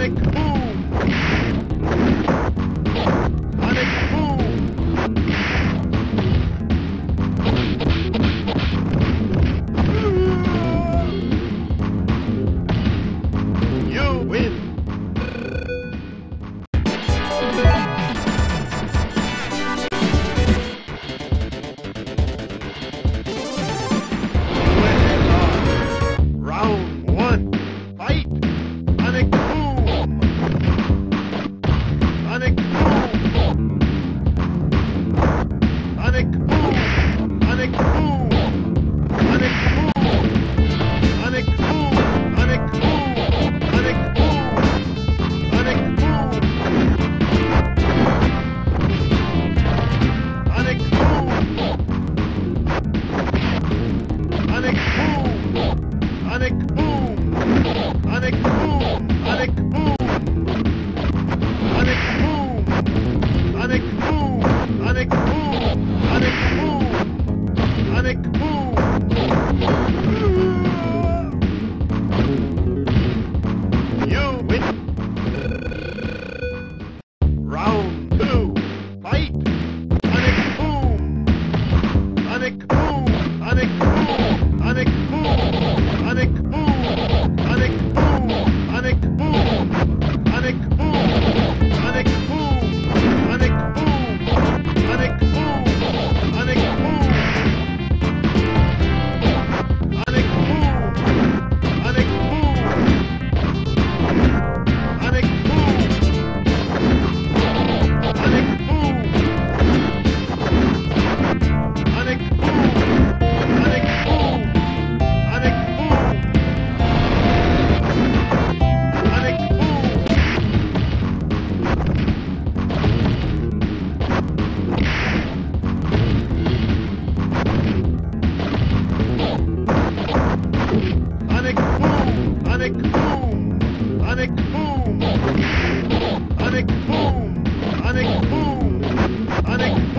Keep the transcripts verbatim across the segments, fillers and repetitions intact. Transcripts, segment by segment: Sonic boom! Sonic boom! Sonic boom! Sonic boom! Sonic boom!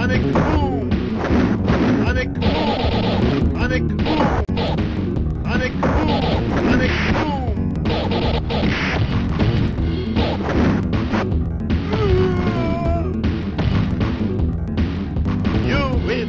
avec vous, avec vous, avec vous, avec vous, avec vous, avec vous. You win.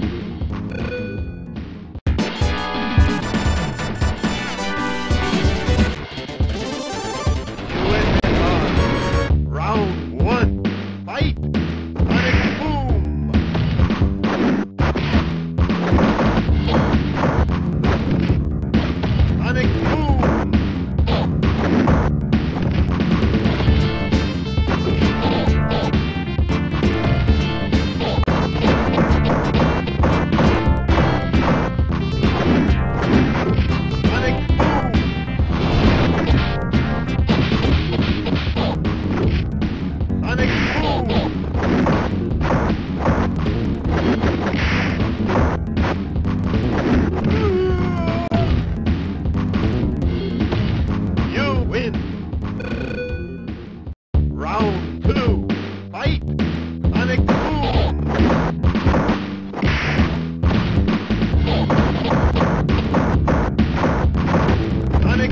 Boom!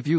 If you